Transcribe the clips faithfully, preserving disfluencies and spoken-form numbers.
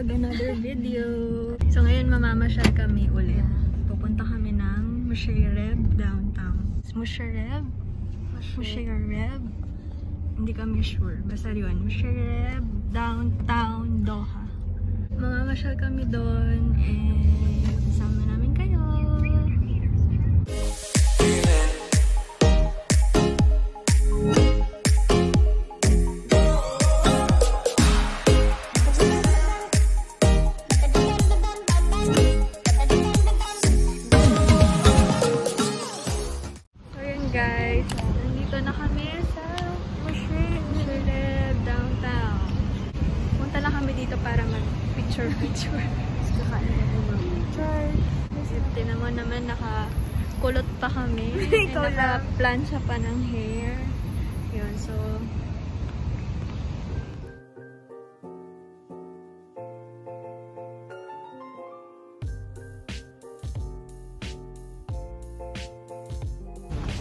vlog, another video. So ngayon mamamasyal kami ulit. Pupunta kami ng Msheireb Downtown. Msheireb? Msheireb? Hindi kami sure. Basta yun, Msheireb Downtown Doha. Mamamasyal kami doon and kasama namin kayo. Plancha pa ng hair. Yun, so...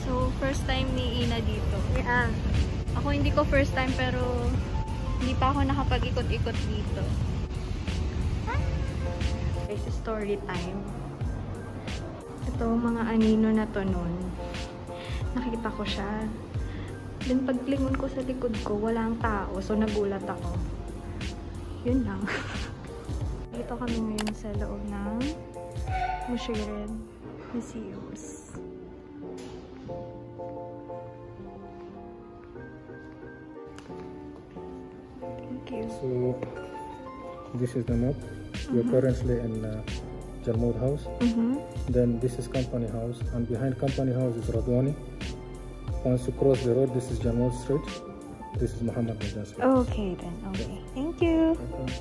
So, first time ni Ina dito. Yeah. Ako hindi ko first time, pero hindi pa ako nakapag-ikot-ikot dito. Huh? It's story time. Ito, mga anino na to nun. Nakita ko siya. Then paglingon ko sa likod ko, walang tao. So nagulat ako. Yun lang. Dito kami ngayon sa loob ng Msheireb Museums. Thank you. So, this is the map. We're mm-hmm. currently in uh, Janmoud House. Mm-hmm. Then this is Company House, and behind Company House is Radwani. Once you cross the road, this is Janmoud Street. This is Mohamed and General Street. Okay then. Okay. Yeah. Thank you. Okay.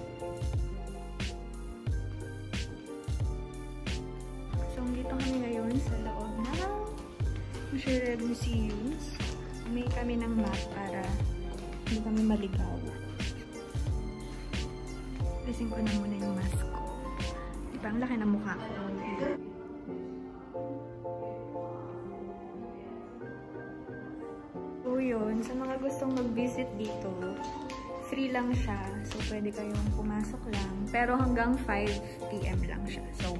So, dito kami ngayon sa loob ng Msheireb Museums. May kami ng map para hindi kami maligaw. Alisin ko na muna yung mask ko. Ang laki ng mukha. So yun, sa mga gustong mag-visit dito, free lang siya. So pwede kayong pumasok lang. Pero hanggang five p m lang siya. So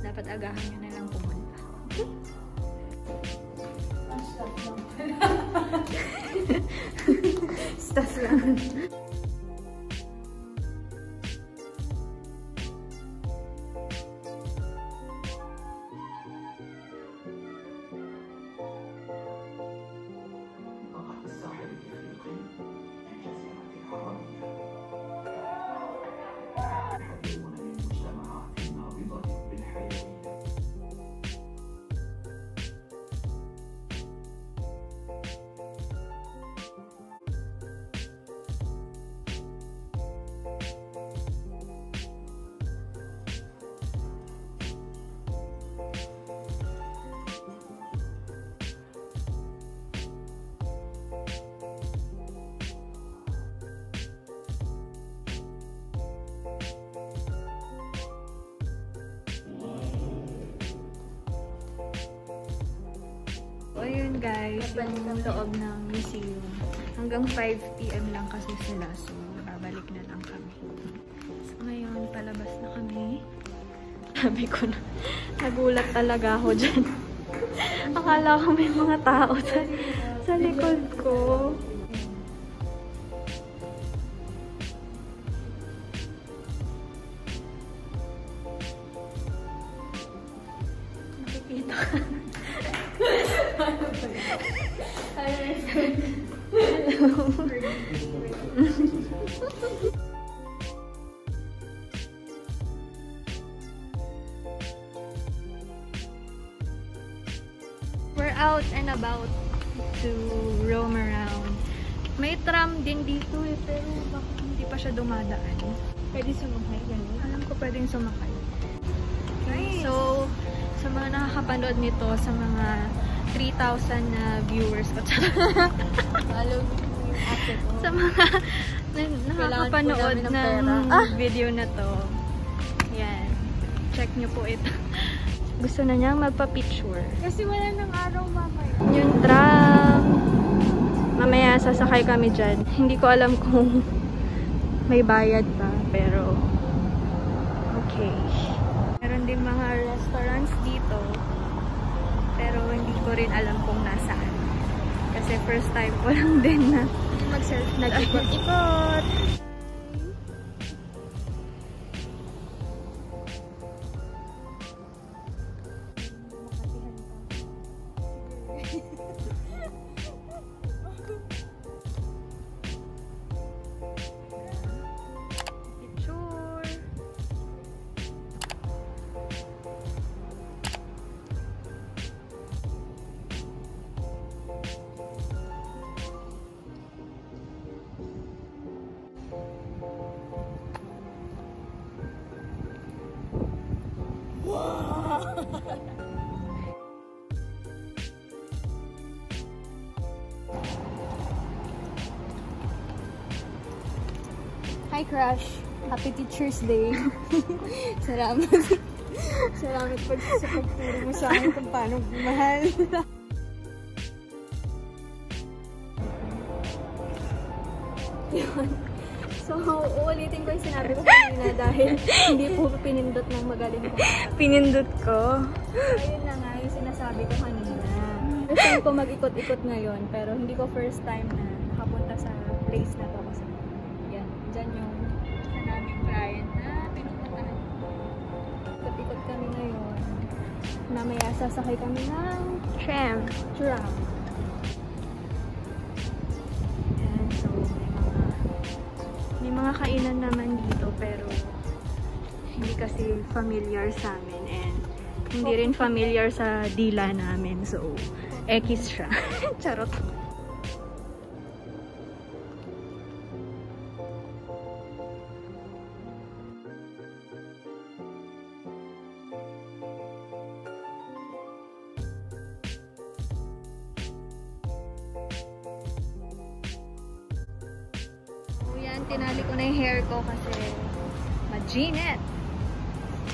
dapat agahan nyo na lang pumunta. Okay? Stuff lang. Stuff lang. Guys, yung loob ng museum. Hanggang five p m lang kasi sila. So, babalik na lang kami. So, ngayon, palabas na kami. Sabi ko na, nagulat talaga ako dyan. Akala ko may mga tao sa, sa likod ko. Nakikita ka na. Hello. We're out and about to roam around. May tram din dito eh, pero bakit hindi pa siya dumadaan? Pwede sumakay, gano'n? Alam ko pwedeng sumakay. Nice. So, sa mga nakakapanood nito, sa mga three thousand na viewers ko. Sa mga na, nakakapanood ng ah! video na to. Yan. Check nyo po ito. Gusto na niyang magpa-picture. Kasi wala ng araw mamaya. Yung tram. Mamaya sasakay kami dyan. Hindi ko alam kung may bayad pa. Pero Okay. Meron din mga restaurants dito. Pero hindi ko rin alam kung nasaan. Kasi first time ko lang din na mag-surf. Nag-ikot-ikot. Hi Crush! Happy Teacher's Day! Salamat! Salamat pag sa pagturo mo sa akin kung paano bumahal. So, uulitin ko yung sinabi ko kanina dahil hindi po pinindot ng magaling ko. Pinindot ko? Ayun na nga yung sinasabi ko kanina. First time ko mag-ikot-ikot ngayon pero hindi ko first time na nakapunta sa place na to kasi yan, dyan yung maraming client na pinupuntahan ko. Ikot-ikot kami ngayon. Mamaya sasakay kami ng tram. Tram. Ayan, so may mga kainan naman dito pero hindi kasi familiar sa amin and hindi rin familiar sa dila namin, so ekis siya. Charot. Tinali ko na yung hair ko kasi maginit.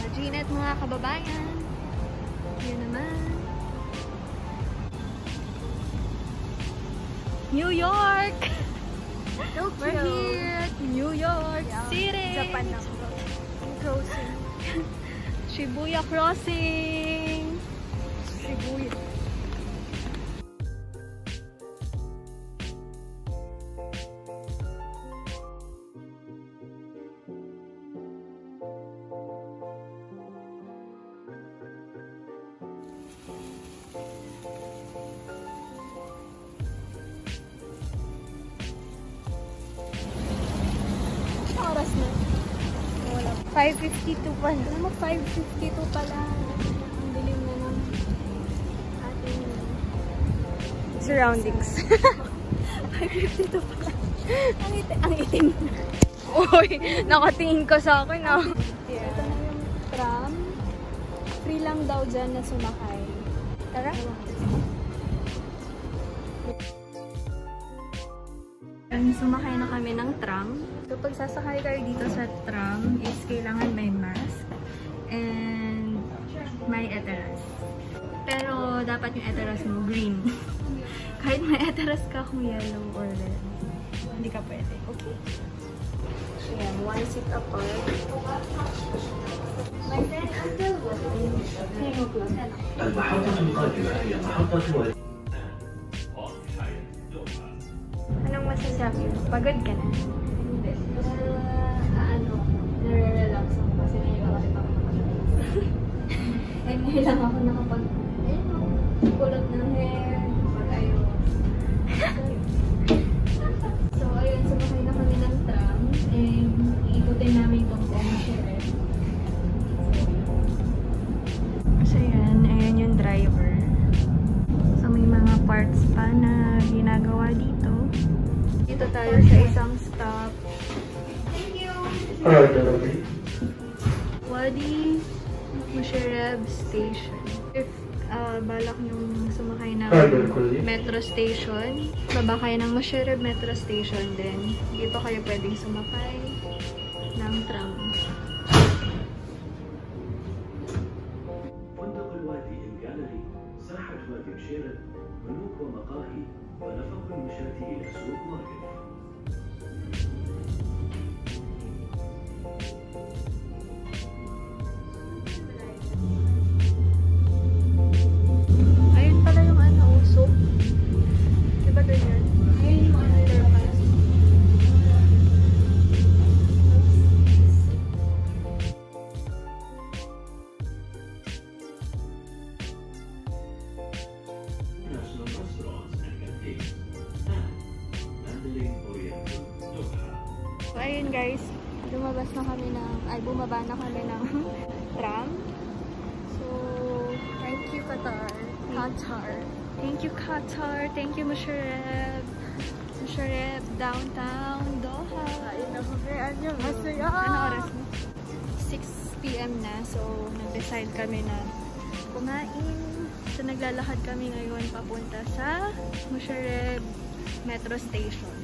Maginit mga kababayan. Yun naman. New York! Tokyo. We're here at New York yeah. City! Japan na po. Crossing. Shibuya Crossing! Shibuya. five fifty-two pa. Alam mo, five fifty-two pala. Ang dilim na ng ating surroundings. five fifty-two pala. Ang, iti ang itim na. Uy, nakatingin ka sa akin ah. Yeah. Ito na yung tram. Free lang daw dyan na sumakay. Tara. Sumakay na kami ng tram. So, pag sasakay kayo dito sa tram is kailangan may mask and may eteras. Pero, dapat yung eteras mo green. Kahit may eteras ka kung yellow or red, hindi ka pwede. Okay? Ayan, one seat apart. My friend, until what? ten o'clock. Anong masasabi mo? Pagod ka na? Ano, nare-relax ako kasi naiwakalit ako nakapag-relax. Eh, ngayon lang ako nakapag-relax. Kulot ng hair, pag-ayos. So, ayun, sumakay na kami ng tram. Eh, iikutin namin itong Msheireb. So, ayun, ayun yung driver. So, may mga parts pa na ginagawa dito. Dito tayo sa isang stop. Wadi Msheireb Station. If uh, balak yung sumakay ng metro station, baba kayo ng Msheireb Metro Station din. Dito kayo pwedeng sumakay ng tram. So ayun guys, lumabas na kami ng, ay bumaba na kami ng tram. So thank you Qatar, Qatar. Thank you Qatar, thank you Msheireb, Msheireb Downtown, Doha. Ano oras na? six p m na, so nag-decide kami na kumain. So naglalakad kami ngayon papunta sa Msheireb Metro Station.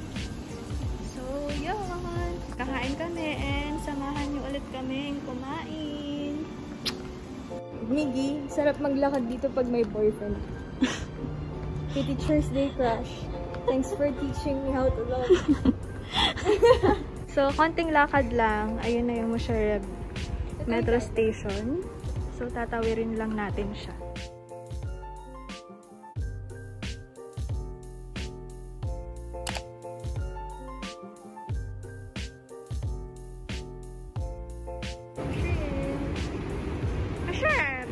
So yun, kakain kami and samahan niyo ulit kaming kumain. Miggy, sarap maglakad dito pag may boyfriend. Happy Teacher's Day crush. Thanks for teaching me how to love. So konting lakad lang, ayun na yung Msheireb Metro Station. So tatawirin lang natin siya.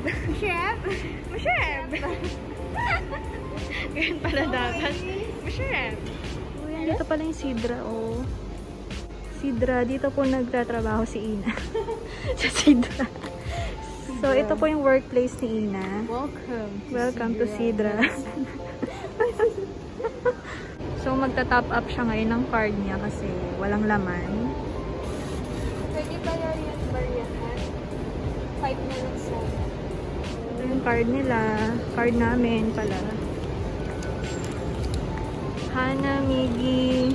Msheireb! Msheireb! Ganyan pala dapat. Msheireb! Dito pala yung Sidra, oh. Sidra, dito po nagtatrabaho si Ina. Sa Sidra. Sidra. So, ito po yung workplace ni Ina. Welcome to Welcome Sidra. to Sidra. So, magta-top up siya ngayon ng card niya kasi walang laman. Pwede pala yung bariyahan. five minutes lang. Yung card nila, card namin pala. Hana, Miggy,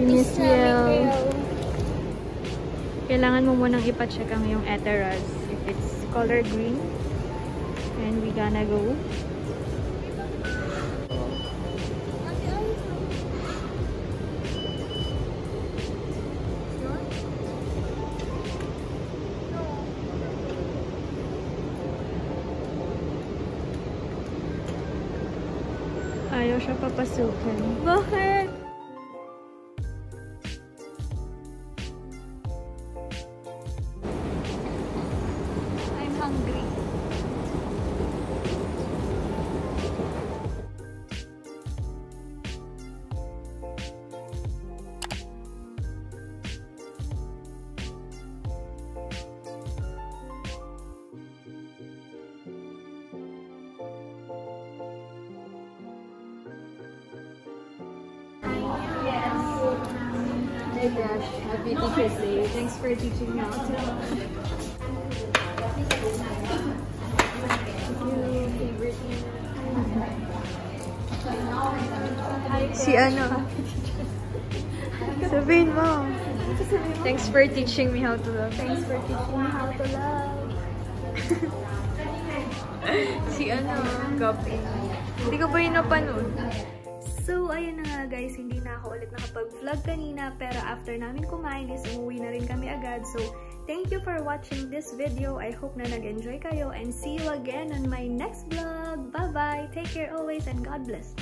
Michelle. Kailangan mo munang ipacheck ang yung Eteras. If it's color green, and we gonna go. Ayaw siya papasukin. Bakit? I'm hungry. Hey Dash, happy Teacher's Day. Thanks for teaching me how to. Si ano? Sabihin mo. Thanks for teaching me how to love. Thanks for teaching me how to love. Si ano? Copy. Hindi ko pa yun napanood. So, ayun na nga guys, hindi na ako ulit nakapag-vlog kanina, pero after namin kumain is umuwi na rin kami agad. So, thank you for watching this video. I hope na nag-enjoy kayo and see you again on my next vlog. Bye-bye! Take care always and God bless!